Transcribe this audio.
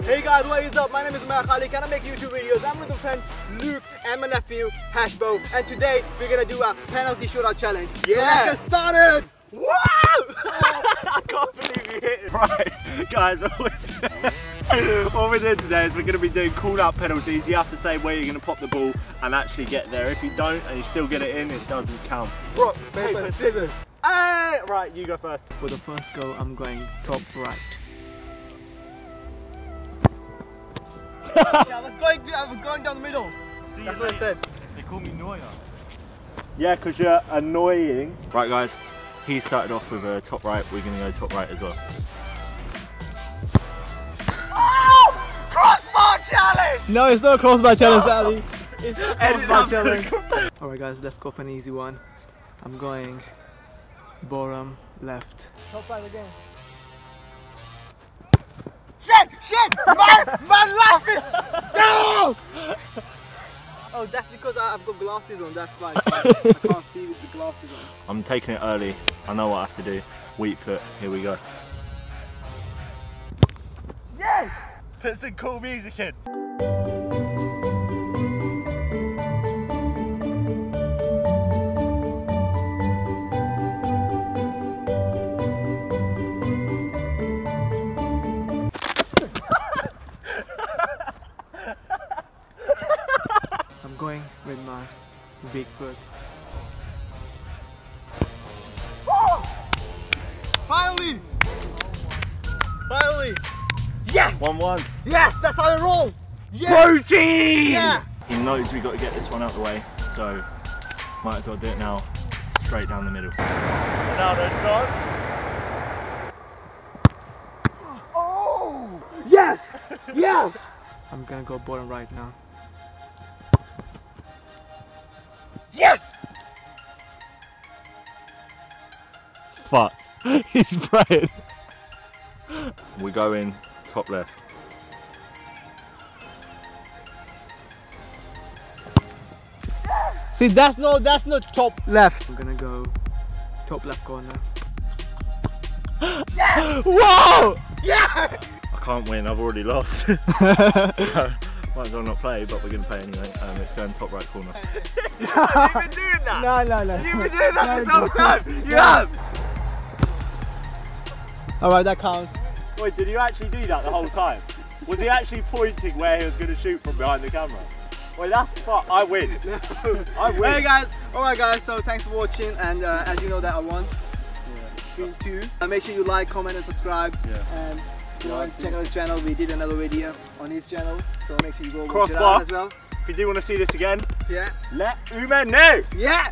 Hey guys, what is up? My name is Umair Khaliq and I make YouTube videos. I'm with my friend Luke and my nephew Hashbow, and today we're gonna do a penalty shootout challenge. Yeah! So let's get started! Wow! I can't believe you hit it. Right, guys, what we're doing today is we're gonna be doing call out penalties. You have to say where you're gonna pop the ball and actually get there. If you don't and you still get it in, it doesn't count. Rock, paper, scissors. Hey! Right, you go first. For the first goal, I'm going top right. Yeah, I was going down the middle. See, that's what I said. They call me Noia. Yeah, because you're annoying. Right guys, he started off with a top right, we're going to go top right as well. Oh! Crossbar challenge! No, it's not a crossbar challenge, Ali. It's a crossbar challenge. Alright guys, let's go for an easy one. I'm going bottom left. Top right again. Shit! Shit! My laugh is... No! Oh, that's because I've got glasses on, that's fine. I can't see with the glasses on. I'm taking it early. I know what I have to do. Wheat foot. Here we go. Yes! Put some cool music in. Going with my big foot. Oh! Finally! Finally! Yes! 1-1. Yes, that's how I roll! Yes! Protein! Yeah! He knows we got to get this one out of the way, so might as well do it now. Straight down the middle. Now they start. Oh! Yes! Yeah! I'm gonna go bottom right now. Yes! Fuck. He's praying. We go in top left. See, that's not top left. I'm gonna go top left corner. Yes! Whoa! Yeah! I can't win, I've already lost. So. Might as well not play, but we're going to play anyway. It's going top right corner. You've been doing that! No. You've been doing that this whole time! You have! Alright, that counts. Wait, did you actually do that the whole time? Was he actually pointing where he was going to shoot from behind the camera? Well, that's fuck. I win. I win. Hey guys, alright guys, so thanks for watching, and as you know that I won. Yeah. Team 2. And make sure you like, comment and subscribe. Yeah. Check out his channel. We did another video on his channel, so make sure you go watch it out as well. If you do want to see this again, yeah, let Umair know. Yeah.